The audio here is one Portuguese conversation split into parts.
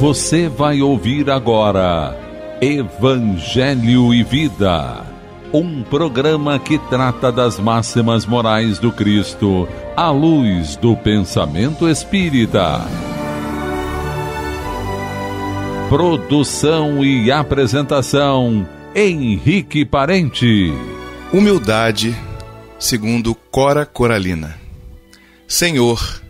Você vai ouvir agora Evangelho e Vida, um programa que trata das máximas morais do Cristo à luz do pensamento espírita. Produção e apresentação, Henrique Parente. Humildade, segundo Cora Coralina. Senhor,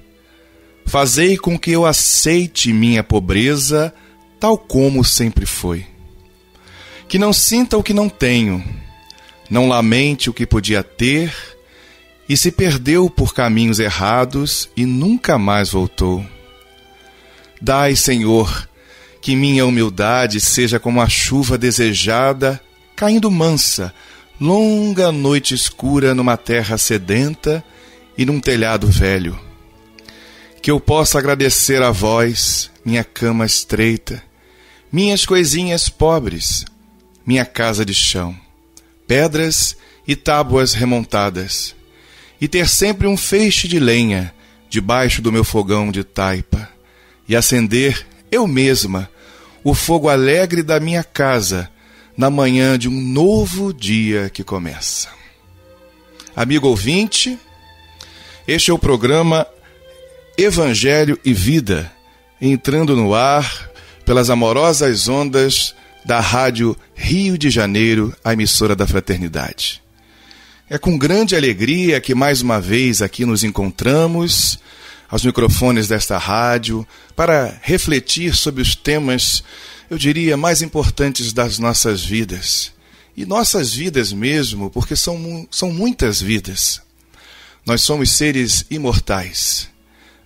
fazei com que eu aceite minha pobreza tal como sempre foi. Que não sinta o que não tenho, não lamente o que podia ter e se perdeu por caminhos errados e nunca mais voltou. Dai, Senhor, que minha humildade seja como a chuva desejada, caindo mansa, longa noite escura numa terra sedenta e num telhado velho. Que eu possa agradecer a vós, minha cama estreita, minhas coisinhas pobres, minha casa de chão, pedras e tábuas remontadas, e ter sempre um feixe de lenha debaixo do meu fogão de taipa, e acender eu mesma o fogo alegre da minha casa na manhã de um novo dia que começa. Amigo ouvinte, este é o programa Evangelho e Vida, entrando no ar pelas amorosas ondas da Rádio Rio de Janeiro, a emissora da Fraternidade. É com grande alegria que mais uma vez aqui nos encontramos, aos microfones desta rádio, para refletir sobre os temas, eu diria, mais importantes das nossas vidas. E nossas vidas mesmo, porque são muitas vidas. Nós somos seres imortais.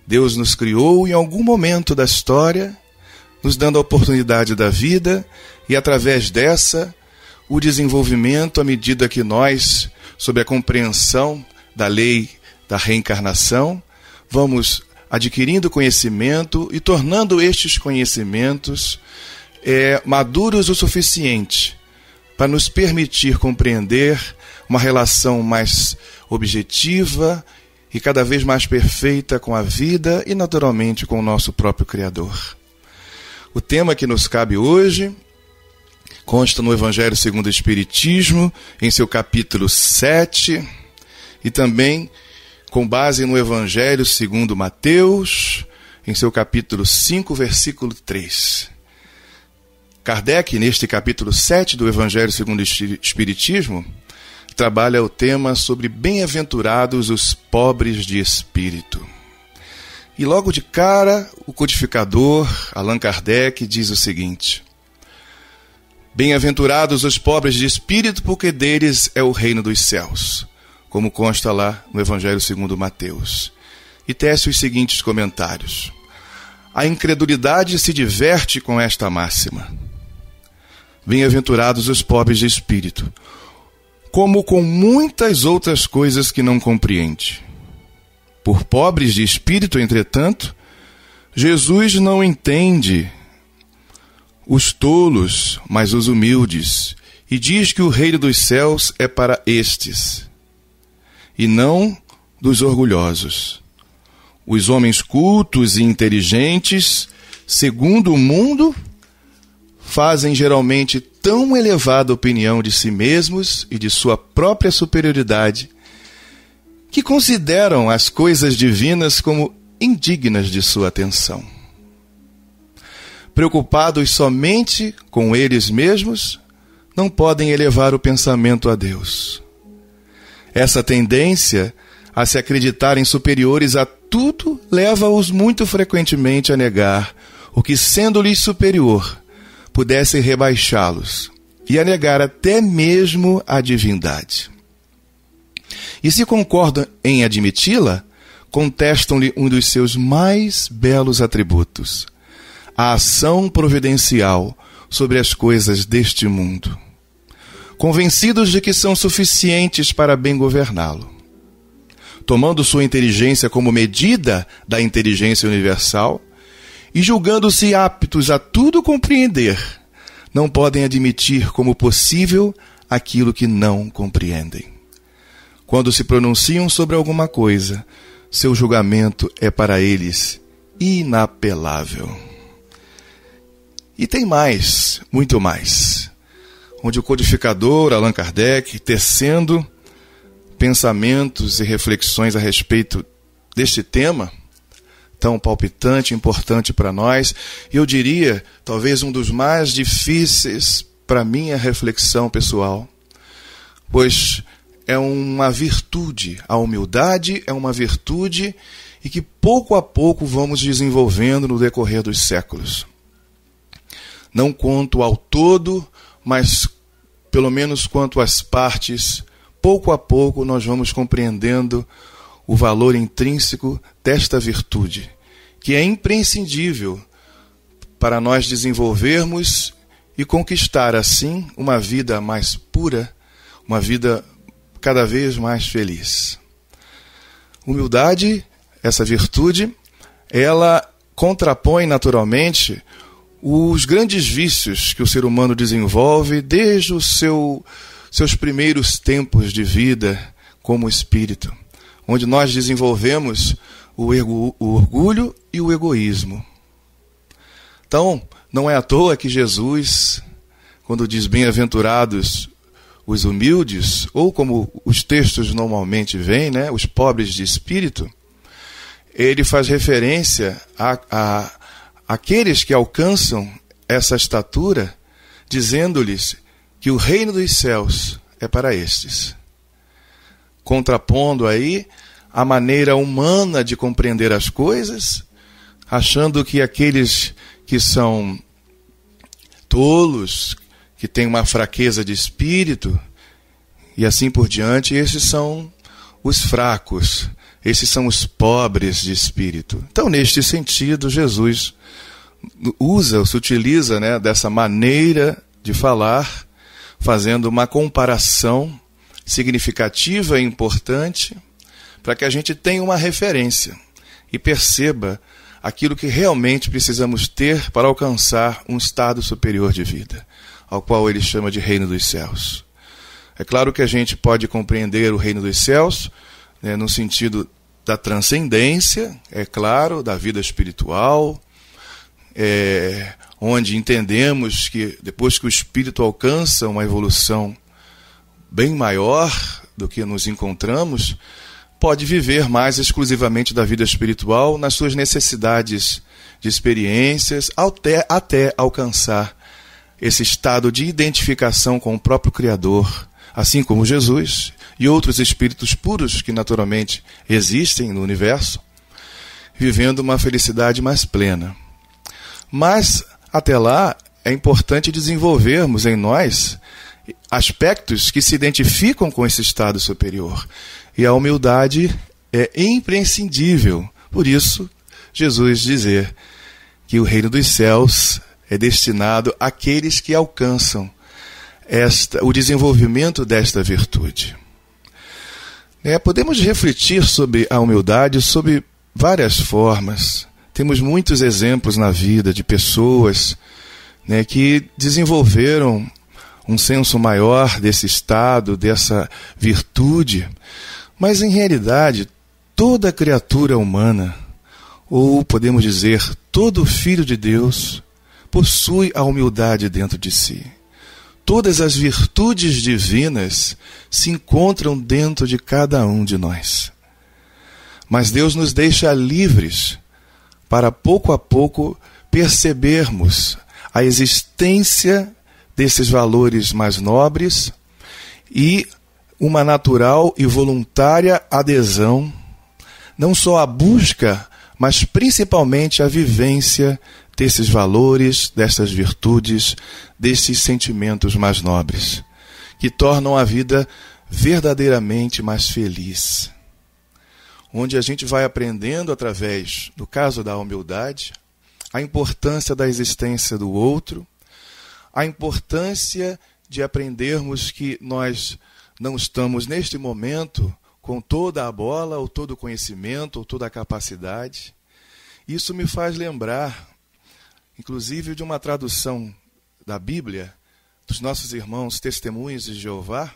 Deus nos criou em algum momento da história, nos dando a oportunidade da vida e, através dessa, o desenvolvimento à medida que nós, sob a compreensão da lei da reencarnação, vamos adquirindo conhecimento e tornando estes conhecimentos maduros o suficiente para nos permitir compreender uma relação mais objetiva e cada vez mais perfeita com a vida e, naturalmente, com o nosso próprio Criador. O tema que nos cabe hoje consta no Evangelho segundo o Espiritismo, em seu capítulo 7, e também com base no Evangelho segundo Mateus, em seu capítulo 5, versículo 3. Kardec, neste capítulo 7 do Evangelho segundo o Espiritismo, trabalha o tema sobre bem-aventurados os pobres de espírito. E logo de cara, o codificador Allan Kardec diz o seguinte: bem-aventurados os pobres de espírito, porque deles é o reino dos céus, como consta lá no Evangelho segundo Mateus. E tece os seguintes comentários. A incredulidade se diverte com esta máxima: bem-aventurados os pobres de espírito, como com muitas outras coisas que não compreende. Por pobres de espírito, entretanto, Jesus não entende os tolos, mas os humildes, e diz que o reino dos céus é para estes, e não dos orgulhosos. Os homens cultos e inteligentes, segundo o mundo, fazem geralmente tão elevada opinião de si mesmos e de sua própria superioridade que consideram as coisas divinas como indignas de sua atenção. Preocupados somente com eles mesmos, não podem elevar o pensamento a Deus. Essa tendência a se acreditarem superiores a tudo leva-os muito frequentemente a negar o que, sendo-lhes superior, pudessem rebaixá-los e a negar até mesmo a divindade. E se concordam em admiti-la, contestam-lhe um dos seus mais belos atributos, a ação providencial sobre as coisas deste mundo, convencidos de que são suficientes para bem governá-lo. Tomando sua inteligência como medida da inteligência universal, e julgando-se aptos a tudo compreender, não podem admitir como possível aquilo que não compreendem. Quando se pronunciam sobre alguma coisa, seu julgamento é para eles inapelável. E tem mais, muito mais, onde o codificador Allan Kardec, tecendo pensamentos e reflexões a respeito deste tema tão palpitante, importante para nós, e eu diria, talvez um dos mais difíceis para minha reflexão pessoal, pois é uma virtude, a humildade é uma virtude e que pouco a pouco vamos desenvolvendo no decorrer dos séculos. Não quanto ao todo, mas pelo menos quanto às partes, pouco a pouco nós vamos compreendendo o valor intrínseco desta virtude, que é imprescindível para nós desenvolvermos e conquistar assim uma vida mais pura, uma vida cada vez mais feliz. Humildade, essa virtude, ela contrapõe naturalmente os grandes vícios que o ser humano desenvolve desde os seus primeiros tempos de vida como espírito, onde nós desenvolvemos o orgulho e o egoísmo. Então, não é à toa que Jesus, quando diz bem-aventurados os humildes, ou como os textos normalmente vêm, né, os pobres de espírito, ele faz referência a aqueles que alcançam essa estatura, dizendo-lhes que o reino dos céus é para estes. Contrapondo aí a maneira humana de compreender as coisas, achando que aqueles que são tolos, que têm uma fraqueza de espírito, e assim por diante, esses são os fracos, esses são os pobres de espírito. Então, neste sentido, Jesus se utiliza, né, dessa maneira de falar, fazendo uma comparação significativa e importante para que a gente tenha uma referência e perceba aquilo que realmente precisamos ter para alcançar um estado superior de vida, ao qual ele chama de reino dos céus. É claro que a gente pode compreender o reino dos céus, né, no sentido da transcendência, é claro, da vida espiritual, onde entendemos que depois que o espírito alcança uma evolução bem maior do que nos encontramos, pode viver mais exclusivamente da vida espiritual nas suas necessidades de experiências, até alcançar esse estado de identificação com o próprio Criador, assim como Jesus e outros espíritos puros que naturalmente existem no universo, vivendo uma felicidade mais plena. Mas, até lá, é importante desenvolvermos em nós aspectos que se identificam com esse estado superior. E a humildade é imprescindível. Por isso, Jesus dizer que o reino dos céus é destinado àqueles que alcançam o desenvolvimento desta virtude. Podemos refletir sobre a humildade sob várias formas. Temos muitos exemplos na vida de pessoas, né, que desenvolveram um senso maior desse estado, dessa virtude. Mas, em realidade, toda criatura humana, ou podemos dizer, todo filho de Deus, possui a humildade dentro de si. Todas as virtudes divinas se encontram dentro de cada um de nós. Mas Deus nos deixa livres para, pouco a pouco, percebermos a existência desses valores mais nobres e uma natural e voluntária adesão, não só à busca, mas principalmente à vivência desses valores, dessas virtudes, desses sentimentos mais nobres, que tornam a vida verdadeiramente mais feliz. Onde a gente vai aprendendo, através do caso da humildade, a importância da existência do outro, a importância de aprendermos que nós não estamos, neste momento, com toda a bola, ou todo o conhecimento, ou toda a capacidade. Isso me faz lembrar, inclusive, de uma tradução da Bíblia, dos nossos irmãos Testemunhas de Jeová,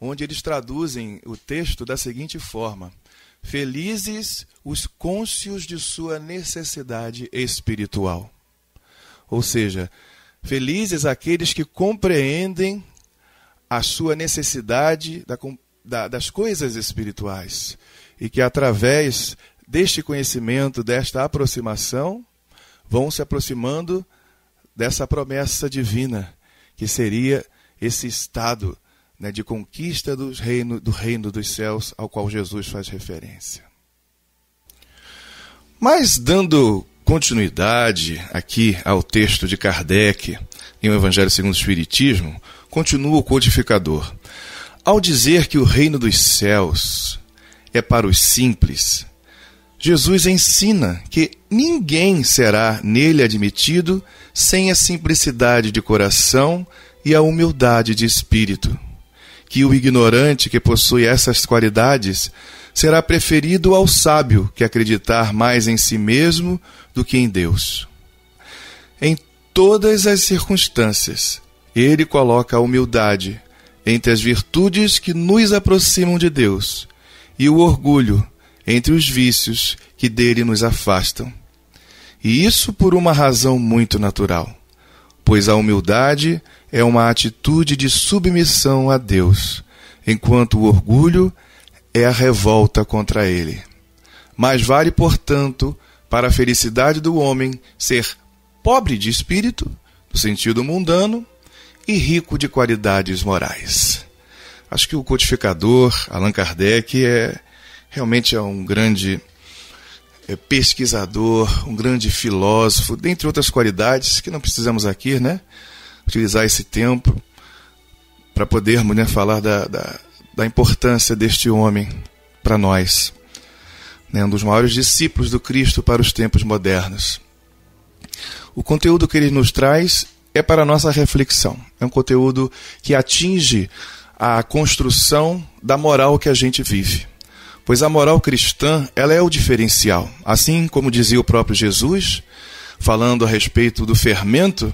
onde eles traduzem o texto da seguinte forma: felizes os cônscios de sua necessidade espiritual. Ou seja, felizes aqueles que compreendem a sua necessidade das coisas espirituais e que, através deste conhecimento, desta aproximação, vão se aproximando dessa promessa divina, que seria esse estado, né, de conquista do reino dos céus ao qual Jesus faz referência. Mas, dando continuidade aqui ao texto de Kardec em O Evangelho segundo o Espiritismo, continua o codificador. Ao dizer que o reino dos céus é para os simples, Jesus ensina que ninguém será nele admitido sem a simplicidade de coração e a humildade de espírito, que o ignorante que possui essas qualidades será preferido ao sábio que acreditar mais em si mesmo do que em Deus. Em todas as circunstâncias, ele coloca a humildade entre as virtudes que nos aproximam de Deus e o orgulho entre os vícios que dele nos afastam. E isso por uma razão muito natural, pois a humildade é uma atitude de submissão a Deus, enquanto o orgulho é a revolta contra ele. Mais vale, portanto, para a felicidade do homem ser pobre de espírito, no sentido mundano, e rico de qualidades morais. Acho que o codificador Allan Kardec realmente é um grande pesquisador, um grande filósofo, dentre outras qualidades que não precisamos aqui, né, utilizar esse tempo para podermos, né, falar da importância deste homem para nós, né, um dos maiores discípulos do Cristo para os tempos modernos. O conteúdo que ele nos traz é para a nossa reflexão, é um conteúdo que atinge a construção da moral que a gente vive, pois a moral cristã, ela é o diferencial. Assim como dizia o próprio Jesus, falando a respeito do fermento,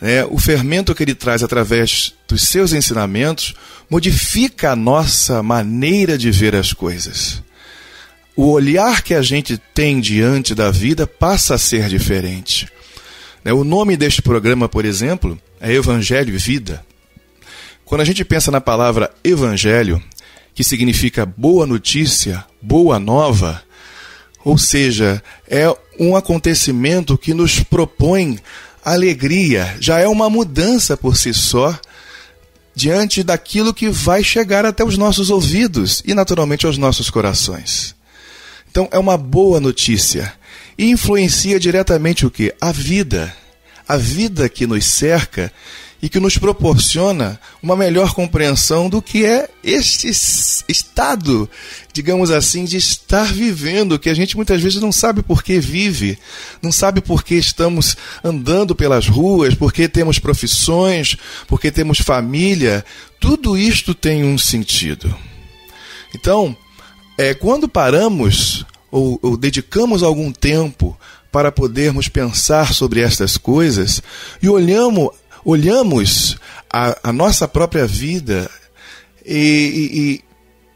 né, o fermento que ele traz através dos seus ensinamentos modifica a nossa maneira de ver as coisas. O olhar que a gente tem diante da vida passa a ser diferente. O nome deste programa, por exemplo, é Evangelho e Vida. Quando a gente pensa na palavra Evangelho, que significa boa notícia, boa nova, ou seja, é um acontecimento que nos propõe alegria, já é uma mudança por si só, diante daquilo que vai chegar até os nossos ouvidos e, naturalmente, aos nossos corações. Então, é uma boa notícia e influencia diretamente o quê? A vida. A vida que nos cerca e que nos proporciona uma melhor compreensão do que é este estado, digamos assim, de estar vivendo, que a gente muitas vezes não sabe por que vive, não sabe por que estamos andando pelas ruas, por que temos profissões, por que temos família. Tudo isto tem um sentido. Então, quando paramos ou dedicamos algum tempo para podermos pensar sobre estas coisas e olhamos a nossa própria vida e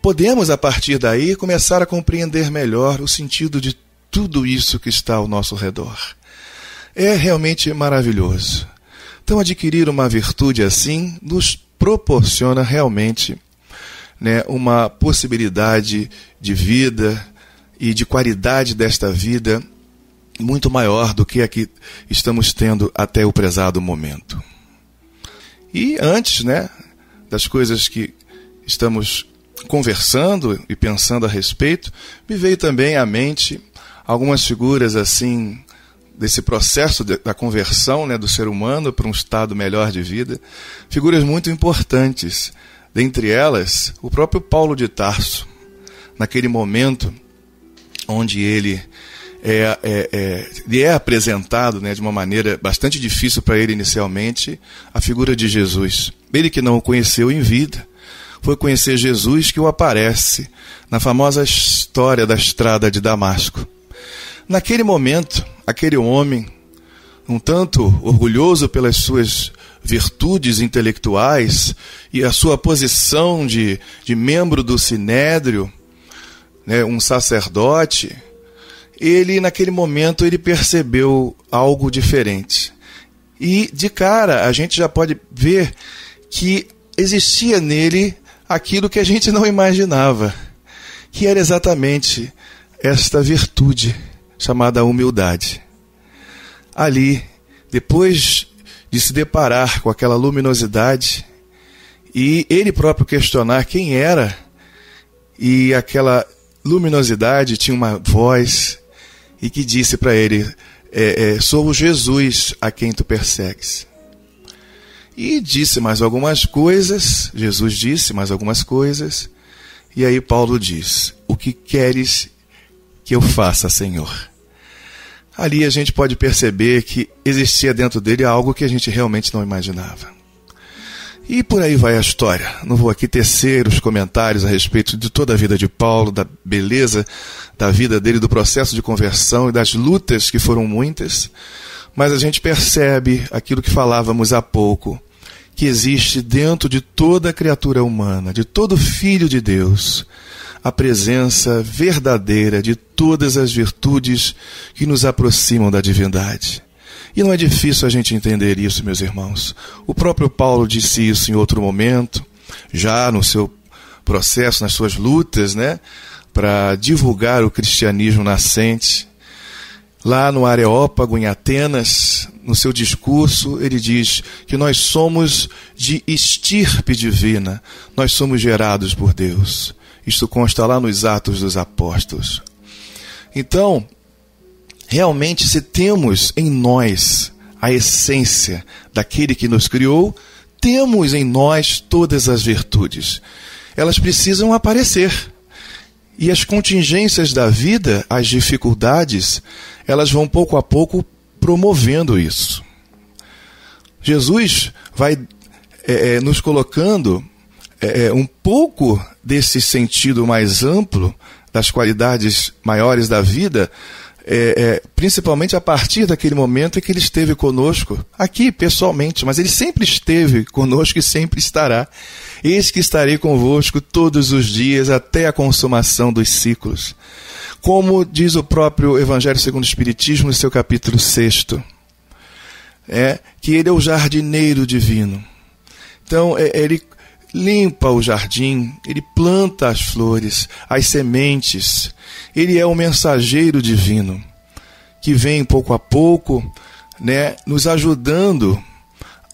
podemos, a partir daí, começar a compreender melhor o sentido de tudo isso que está ao nosso redor. É realmente maravilhoso. Então, adquirir uma virtude assim nos proporciona realmente, né, uma possibilidade de vida e de qualidade desta vida muito maior do que a que estamos tendo até o prezado momento. E antes, né, das coisas que estamos conversando e pensando a respeito, me veio também à mente algumas figuras assim desse processo da conversão, né, do ser humano para um estado melhor de vida, figuras muito importantes, dentre elas o próprio Paulo de Tarso, naquele momento onde ele é apresentado, né, de uma maneira bastante difícil para ele inicialmente, a figura de Jesus. Ele que não o conheceu em vida, foi conhecer Jesus que o aparece na famosa história da Estrada de Damasco. Naquele momento, aquele homem, um tanto orgulhoso pelas suas virtudes intelectuais e a sua posição de membro do Sinédrio, né, um sacerdote, ele, naquele momento, ele percebeu algo diferente. E, de cara, a gente já pode ver que existia nele aquilo que a gente não imaginava, que era exatamente esta virtude chamada humildade. Ali, depois de se deparar com aquela luminosidade e ele próprio questionar quem era, e aquela luminosidade tinha uma voz e que disse para ele: sou o Jesus a quem tu persegues. E disse mais algumas coisas, Jesus disse mais algumas coisas, e aí Paulo diz: o que queres que eu faça, Senhor? Ali a gente pode perceber que existia dentro dele algo que a gente realmente não imaginava. E por aí vai a história. Não vou aqui tecer os comentários a respeito de toda a vida de Paulo, da beleza da vida dele, do processo de conversão e das lutas, que foram muitas, mas a gente percebe aquilo que falávamos há pouco, que existe dentro de toda criatura humana, de todo filho de Deus, a presença verdadeira de todas as virtudes que nos aproximam da divindade. E não é difícil a gente entender isso, meus irmãos. O próprio Paulo disse isso em outro momento, já no seu processo, nas suas lutas, para divulgar o cristianismo nascente. Lá no Areópago, em Atenas, no seu discurso, ele diz que nós somos de estirpe divina, nós somos gerados por Deus. Isto consta lá nos Atos dos Apóstolos. Então, realmente, se temos em nós a essência daquele que nos criou, temos em nós todas as virtudes. Elas precisam aparecer. E as contingências da vida, as dificuldades, elas vão pouco a pouco promovendo isso. Jesus vai nos colocando um pouco desse sentido mais amplo, das qualidades maiores da vida, principalmente a partir daquele momento em que ele esteve conosco, aqui pessoalmente, mas ele sempre esteve conosco e sempre estará. Eis que estarei convosco todos os dias até a consumação dos ciclos. Como diz o próprio Evangelho segundo o Espiritismo, no seu capítulo 6, que ele é o jardineiro divino. Então, ele limpa o jardim, ele planta as flores, as sementes. Ele é o mensageiro divino, que vem pouco a pouco, nos ajudando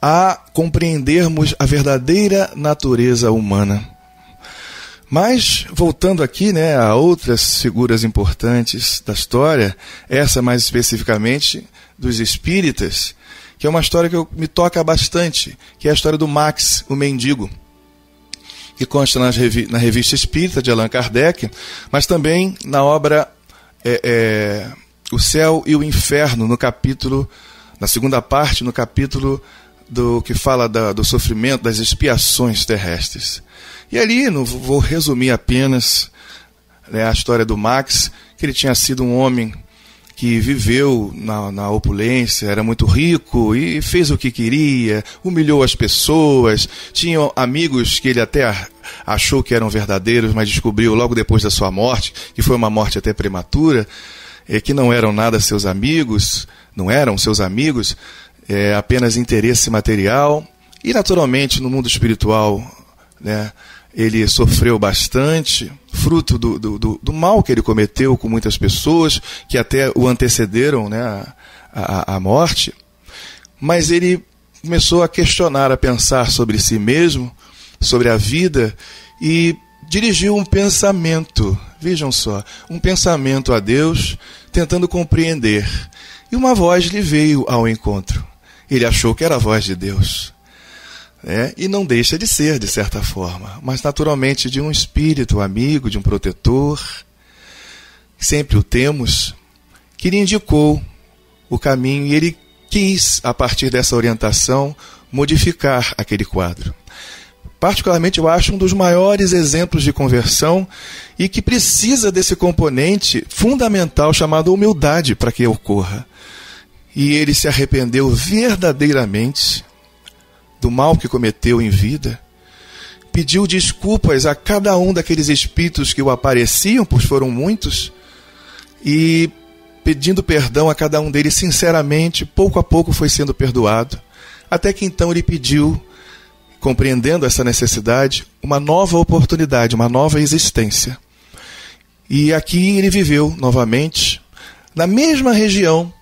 a compreendermos a verdadeira natureza humana. Mas, voltando aqui a outras figuras importantes da história, essa mais especificamente dos espíritas, que é uma história que me toca bastante, que é a história do Max, o mendigo, que consta na Revista Espírita de Allan Kardec, mas também na obra O Céu e o Inferno, na segunda parte, no capítulo que fala do sofrimento, das expiações terrestres. E ali, não vou resumir apenas a história do Max, que ele tinha sido um homem que viveu na opulência, era muito rico e fez o que queria, humilhou as pessoas, tinha amigos que ele até achou que eram verdadeiros, mas descobriu logo depois da sua morte, que foi uma morte até prematura, que não eram nada seus amigos, apenas interesse material. E naturalmente no mundo espiritual, ele sofreu bastante, fruto do mal que ele cometeu com muitas pessoas, que até o antecederam à morte. Mas ele começou a questionar, a pensar sobre si mesmo, sobre a vida, e dirigiu um pensamento, vejam só, um pensamento a Deus, tentando compreender. E uma voz lhe veio ao encontro. Ele achou que era a voz de Deus. E não deixa de ser, de certa forma, mas naturalmente de um espírito amigo, de um protetor, sempre o temos, que lhe indicou o caminho, e ele quis, a partir dessa orientação, modificar aquele quadro. Particularmente, eu acho um dos maiores exemplos de conversão, e que precisa desse componente fundamental chamado humildade para que ocorra. E ele se arrependeu verdadeiramente do mal que cometeu em vida, pediu desculpas a cada um daqueles espíritos que o apareciam, pois foram muitos, e pedindo perdão a cada um deles sinceramente, pouco a pouco foi sendo perdoado, até que então ele pediu, compreendendo essa necessidade, uma nova oportunidade, uma nova existência. E aqui ele viveu novamente, na mesma região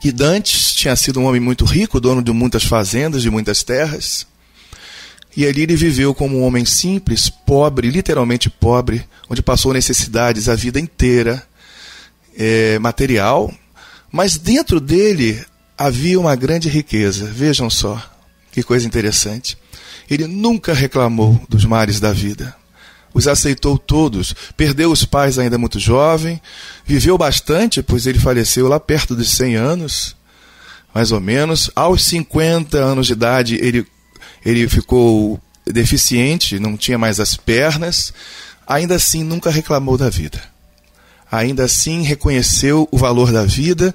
que Dantes tinha sido um homem muito rico, dono de muitas fazendas, de muitas terras, e ali ele viveu como um homem simples, pobre, literalmente pobre, onde passou necessidades a vida inteira, material, mas dentro dele havia uma grande riqueza. Vejam só, que coisa interessante. Ele nunca reclamou dos males da vida. Os aceitou todos, perdeu os pais ainda muito jovem, viveu bastante, pois ele faleceu lá perto dos 100 anos, mais ou menos. Aos 50 anos de idade ele ficou deficiente, não tinha mais as pernas, ainda assim nunca reclamou da vida. Ainda assim reconheceu o valor da vida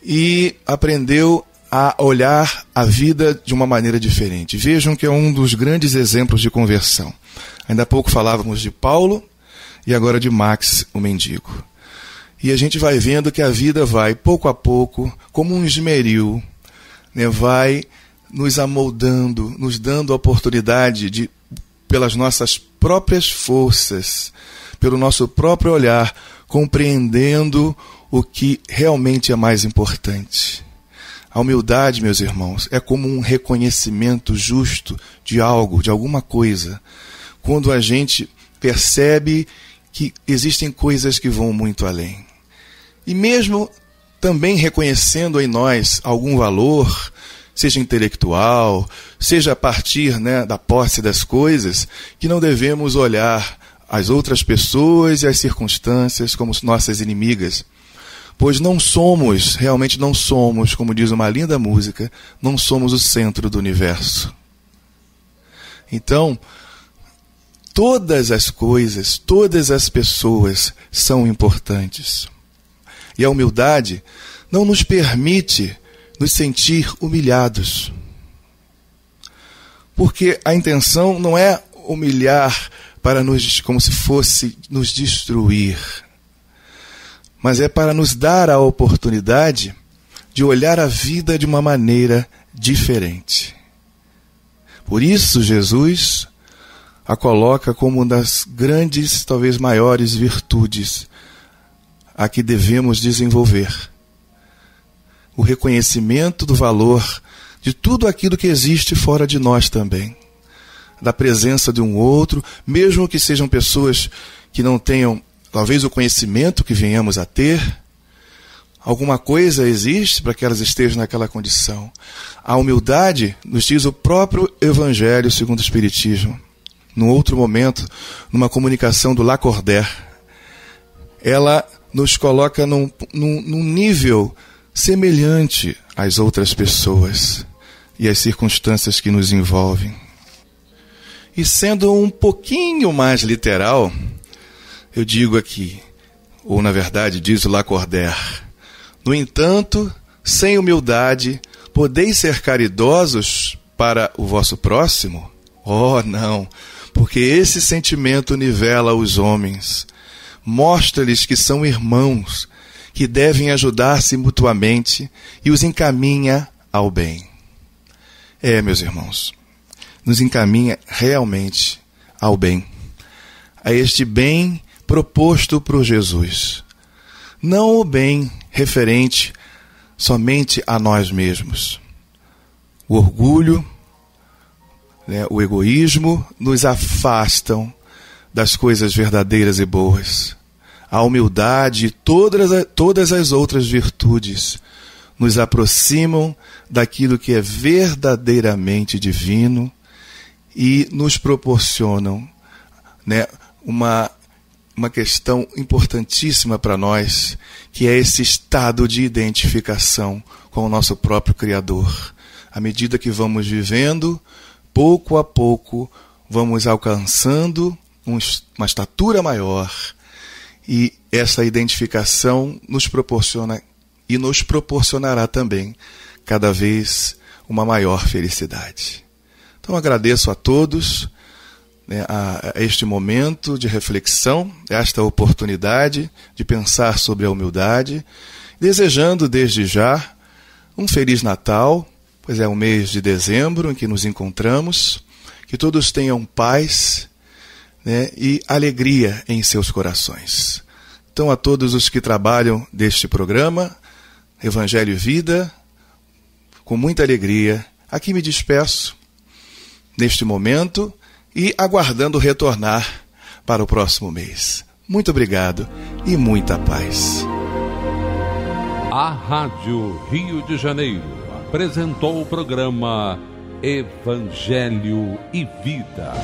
e aprendeu a olhar a vida de uma maneira diferente. Vejam que é um dos grandes exemplos de conversão. Ainda há pouco falávamos de Paulo e agora de Max, o mendigo. E a gente vai vendo que a vida vai, pouco a pouco, como um esmeril, vai nos amoldando, nos dando a oportunidade de, pelas nossas próprias forças, pelo nosso próprio olhar, compreendendo o que realmente é mais importante. A humildade, meus irmãos, é como um reconhecimento justo de algo, de alguma coisa. Quando a gente percebe que existem coisas que vão muito além. E mesmo também reconhecendo em nós algum valor, seja intelectual, seja a partir da posse das coisas, que não devemos olhar as outras pessoas e as circunstâncias como nossas inimigas. Pois não somos, realmente não somos, como diz uma linda música, não somos o centro do universo. Então, todas as coisas, todas as pessoas são importantes. E a humildade não nos permite nos sentir humilhados. Porque a intenção não é humilhar para nos, como se fosse nos destruir, mas é para nos dar a oportunidade de olhar a vida de uma maneira diferente. Por isso, Jesus a coloca como uma das grandes, talvez maiores virtudes a que devemos desenvolver. O reconhecimento do valor de tudo aquilo que existe fora de nós também. Da presença de um outro, mesmo que sejam pessoas que não tenham talvez o conhecimento que venhamos a ter, alguma coisa existe para que elas estejam naquela condição. A humildade, nos diz o próprio Evangelho segundo o Espiritismo, num outro momento, numa comunicação do Lacordaire, ela nos coloca num nível semelhante às outras pessoas e às circunstâncias que nos envolvem. E sendo um pouquinho mais literal, eu digo aqui, ou na verdade diz o Lacordaire, no entanto, sem humildade, podeis ser caridosos para o vosso próximo? Oh, não, porque esse sentimento nivela os homens, mostra-lhes que são irmãos, que devem ajudar-se mutuamente e os encaminha ao bem. Meus irmãos, nos encaminha realmente ao bem, a este bem proposto por Jesus, não o bem referente somente a nós mesmos. O orgulho, o egoísmo nos afastam das coisas verdadeiras e boas. A humildade e todas as outras virtudes nos aproximam daquilo que é verdadeiramente divino e nos proporcionam uma questão importantíssima para nós, que é esse estado de identificação com o nosso próprio Criador. À medida que vamos vivendo, pouco a pouco vamos alcançando uma estatura maior, e essa identificação nos proporciona e nos proporcionará também cada vez uma maior felicidade. Então agradeço a todos a este momento de reflexão, esta oportunidade de pensar sobre a humildade, desejando desde já um Feliz Natal, pois é o mês de dezembro em que nos encontramos, que todos tenham paz, e alegria em seus corações. Então, a todos os que trabalham deste programa, Evangelho e Vida, com muita alegria, aqui me despeço neste momento e aguardando retornar para o próximo mês. Muito obrigado e muita paz. A Rádio Rio de Janeiro apresentou o programa Evangelho e Vida.